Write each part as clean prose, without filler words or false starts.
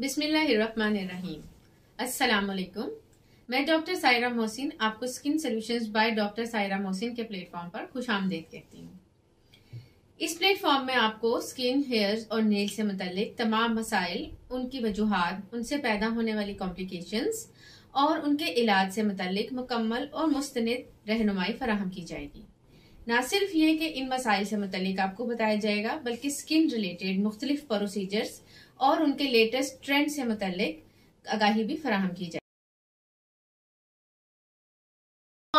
बिस्मिल्लाहिर्रहमानिर्रहीम। अस्सलामुअलैकुम। मैं डॉक्टर सायरा मोहसिन आपको skin solutions by doctor Saira Mohsin के प्लेटफॉर्म पर खुशामदीद कहती हूँ। इस प्लेटफॉर्म में आपको स्किन, हेयर्स और नेल से मुतल्लिक तमाम मसाइल, उनकी वजूहात, उनसे पैदा होने वाली कॉम्प्लिकेशंस और उनके इलाज से मुतल्लिक मुकम्मल और मुस्तनिद रहनुमाई फराहम की जाएगी। ना सिर्फ ये कि इन मसाइल से मुतल्लिक आपको बताया जाएगा, बल्कि स्किन रिलेटेड मुख्तलिफ प्रोसीजर्स और उनके लेटेस्ट ट्रेंड से मुतल्लिक आगाही भी फराहम की जाएगी।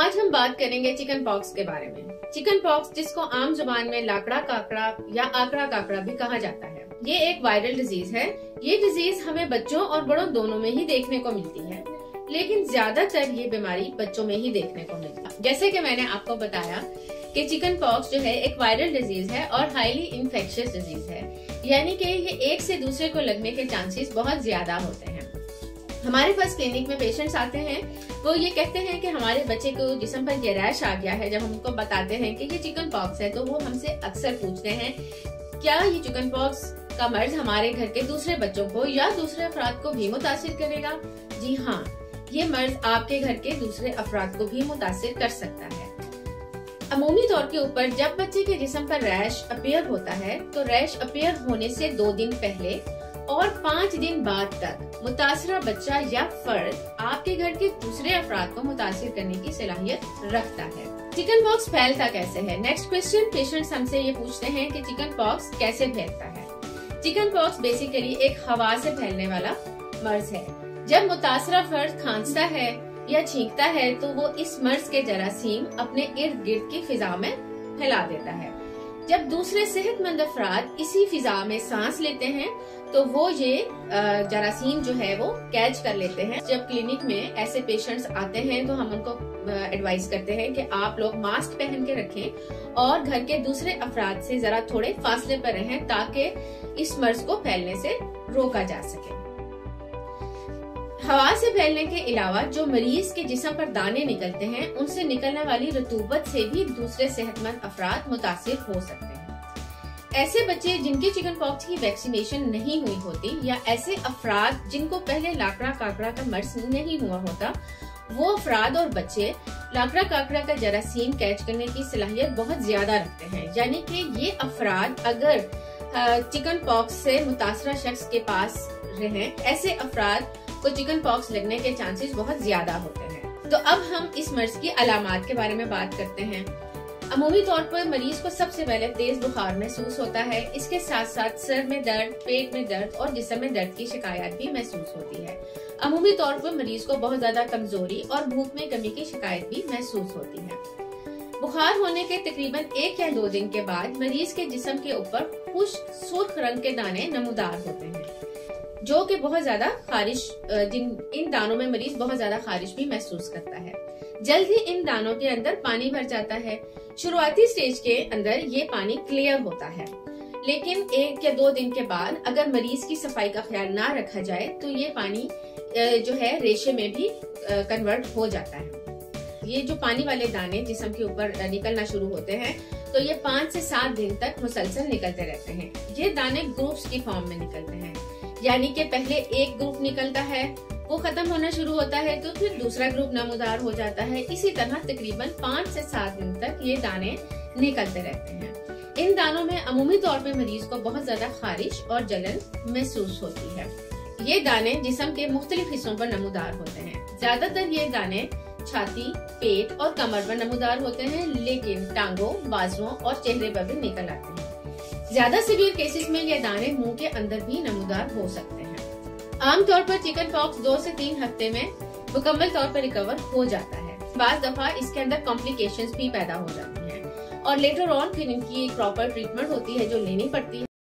आज हम बात करेंगे चिकन पॉक्स के बारे में। चिकन पॉक्स, जिसको आम जुबान में लाकड़ा काकड़ा या आकड़ा काकड़ा भी कहा जाता है, ये एक वायरल डिजीज है। ये डिजीज हमें बच्चों और बड़ों दोनों में ही देखने को मिलती है, लेकिन ज्यादातर ये बीमारी बच्चों में ही देखने को मिलती है। जैसे कि मैंने आपको बताया कि चिकन पॉक्स जो है एक वायरल डिजीज है और हाईली इन्फेक्शियस डिजीज है, यानी कि ये एक से दूसरे को लगने के चांसेस बहुत ज्यादा होते हैं। हमारे पास क्लिनिक में पेशेंट्स आते हैं, वो ये कहते हैं कि हमारे बच्चे को जिस्म पर ये रैश आ गया है। जब हम उनको बताते हैं कि ये चिकन पॉक्स है, तो वो हमसे अक्सर पूछते हैं क्या ये चिकन पॉक्स का मर्ज हमारे घर के दूसरे बच्चों को या दूसरे अफराद को भी मुतासिर करेगा? जी हाँ, ये मर्ज आपके घर के दूसरे अफराद को भी मुतासिर कर सकता है। अमूमी तौर के ऊपर जब बच्चे के जिस्म पर रैश अपीयर होता है, तो रैश अपीयर होने से 2 दिन पहले और 5 दिन बाद तक मुतासिरा बच्चा या फर्द आपके घर के दूसरे अफराद को मुतासिर करने की सलाहियत रखता है। चिकन पॉक्स फैलता कैसे है? Next question. पेशेंट्स हमसे ये पूछते हैं कि चिकन पॉक्स कैसे फैलता है। चिकन पॉक्स बेसिकली एक हवा से फैलने वाला मर्ज है। जब मुतासिरा फर्द खांसता है या छींकता है, तो वो इस मर्ज के जरासीम अपने इर्द गिर्द की फिजा में फैला देता है। जब दूसरे सेहतमंद अफराद इसी फिजा में सांस लेते हैं, तो वो ये जरासीम जो है वो कैच कर लेते हैं। जब क्लिनिक में ऐसे पेशेंट्स आते हैं, तो हम उनको एडवाइस करते हैं कि आप लोग मास्क पहन के रखें और घर के दूसरे अफराद से जरा थोड़े फासले पर रहें, ताकि इस मर्ज को फैलने से रोका जा सके। हवा से फैलने के अलावा जो मरीज के जिस्म पर दाने निकलते हैं, उनसे निकलने वाली रतूबत से भी दूसरे सेहतमंद अफराद मुतासिर हो सकते हैं। ऐसे बच्चे जिनके चिकन पॉक्स की वैक्सीनेशन नहीं हुई होती या ऐसे अफराद जिनको पहले लाकड़ा काकड़ा का मर्ज नहीं हुआ होता, वो अफराद और बच्चे लाकड़ा काकड़ा का जरासीम कैच करने की सलाहियत बहुत ज्यादा रखते हैं। यानी कि ये अफराद अगर चिकन पॉक्स से मुतासरा शख्स के पास रहे, ऐसे अफराद को चिकन पॉक्स लगने के चांसेस बहुत ज्यादा होते हैं। तो अब हम इस मर्ज की अलामात के बारे में बात करते हैं। अमूमी तौर पर मरीज को सबसे पहले तेज बुखार महसूस होता है। इसके साथ साथ सर में दर्द, पेट में दर्द और जिस्म में दर्द की शिकायत भी महसूस होती है। अमूमी तौर पर मरीज को बहुत ज्यादा कमजोरी और भूख में कमी की शिकायत भी महसूस होती है। बुखार होने के तकरीबन 1 या 2 दिन के बाद मरीज के जिस्म के ऊपर कुछ सुर्ख रंग के दाने नमूदार होते हैं, जो कि बहुत ज्यादा खारिश, इन दानों में मरीज बहुत ज्यादा खारिश भी महसूस करता है। जल्द ही इन दानों के अंदर पानी भर जाता है। शुरुआती स्टेज के अंदर ये पानी क्लियर होता है, लेकिन 1 या 2 दिन के बाद अगर मरीज की सफाई का ख्याल ना रखा जाए, तो ये पानी जो है रेशे में भी कन्वर्ट हो जाता है। ये जो पानी वाले दाने जिस्म के ऊपर निकलना शुरू होते हैं, तो ये 5 से 7 दिन तक मुसलसल निकलते रहते हैं। ये दाने ग्रुप्स की फॉर्म में निकलते हैं, यानी कि पहले एक ग्रुप निकलता है, वो खत्म होना शुरू होता है, तो फिर दूसरा ग्रुप नमूदार हो जाता है। इसी तरह तकरीबन 5 से 7 दिन तक ये दाने निकलते रहते हैं। इन दानों में अमूमी तौर पे मरीज को बहुत ज्यादा खारिश और जलन महसूस होती है। ये दाने जिस्म के मुख्तलिफ हिस्सों पर नमूदार होते हैं। ज्यादातर ये दाने छाती, पेट और कमर पर नमूदार होते हैं, लेकिन टांगों, बाजुओं और चेहरे पर भी निकल आते हैं। ज्यादा सीवियर केसेस में ये दाने मुंह के अंदर भी नमूदार हो सकते हैं। आमतौर पर चिकन पॉक्स 2 से 3 हफ्ते में मुकम्मल तौर पर रिकवर हो जाता है। बाज दफा इसके अंदर कॉम्प्लिकेशंस भी पैदा हो जाती हैं और लेटर ऑन फिर इनकी एक प्रॉपर ट्रीटमेंट होती है जो लेनी पड़ती है।